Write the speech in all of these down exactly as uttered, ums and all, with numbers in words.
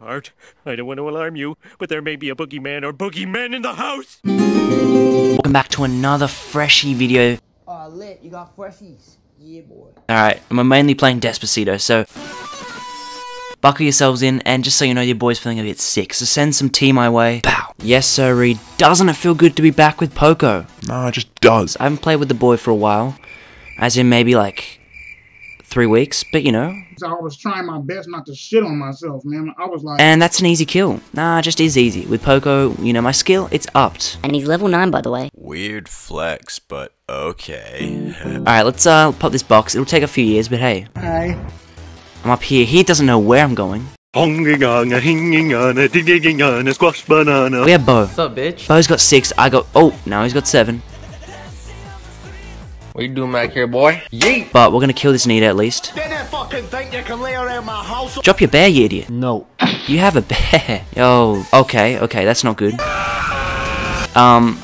Art, I don't want to alarm you, but there may be a boogeyman or boogeymen in the house! Welcome back to another freshie video. Aw, uh, lit, you got freshies. Yeah, boy. Alright, I'm mainly playing Despacito, so buckle yourselves in, and just so you know, your boy's feeling a bit sick, so send some tea my way. Pow. Yes, sir, Reed. Doesn't it feel good to be back with Poco? No, it just does. I haven't played with the boy for a while, as in maybe like three weeks, but you know. I was trying my best not to shit on myself, man. I was like... And that's an easy kill. Nah, it just is easy. With Poco, you know, my skill, it's upped. And he's level nine, by the way. Weird flex, but okay. Alright, let's uh, pop this box. It'll take a few years, but hey. Hi. I'm up here. He doesn't know where I'm going. Honging on a hinging on a digging on a squash banana. We have Bo. What's up, bitch? Bo's got six. I got... Oh, now he's got seven. What you doing back here, boy? Yeet! But we're gonna kill this Nita at least. Didn't fucking think you can lay around my house. Drop your bear, you idiot. No. You have a bear. Yo. Okay, okay, that's not good. Um,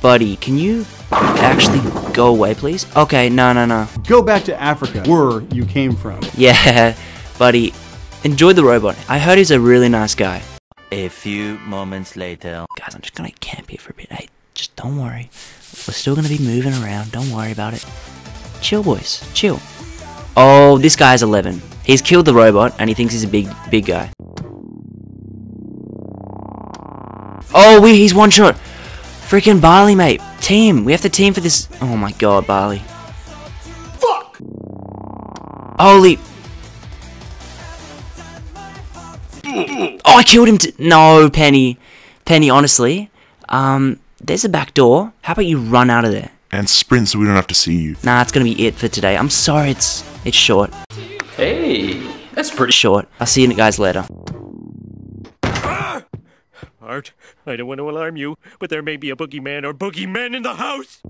buddy, can you actually go away, please? Okay, no, no, no. Go back to Africa, where you came from. Yeah, buddy. Enjoy the robot. I heard he's a really nice guy. A few moments later. Guys, I'm just gonna camp here for a bit. Hey, just don't worry. We're still going to be moving around, don't worry about it. Chill, boys, chill. Oh, this guy's eleven. He's killed the robot, and he thinks he's a big, big guy. Oh, we, he's one shot. Freaking Barley, mate. Team, we have to team for this. Oh my god, Barley. Fuck! Holy... Oh, I killed him too. No, Penny. Penny, honestly. Um... There's a back door. How about you run out of there? And sprint so we don't have to see you. Nah, it's gonna be it for today. I'm sorry it's it's short. Hey, that's pretty short. I'll see you guys later. Ah! Art, I don't want to alarm you, but there may be a boogeyman or boogeymen in the house!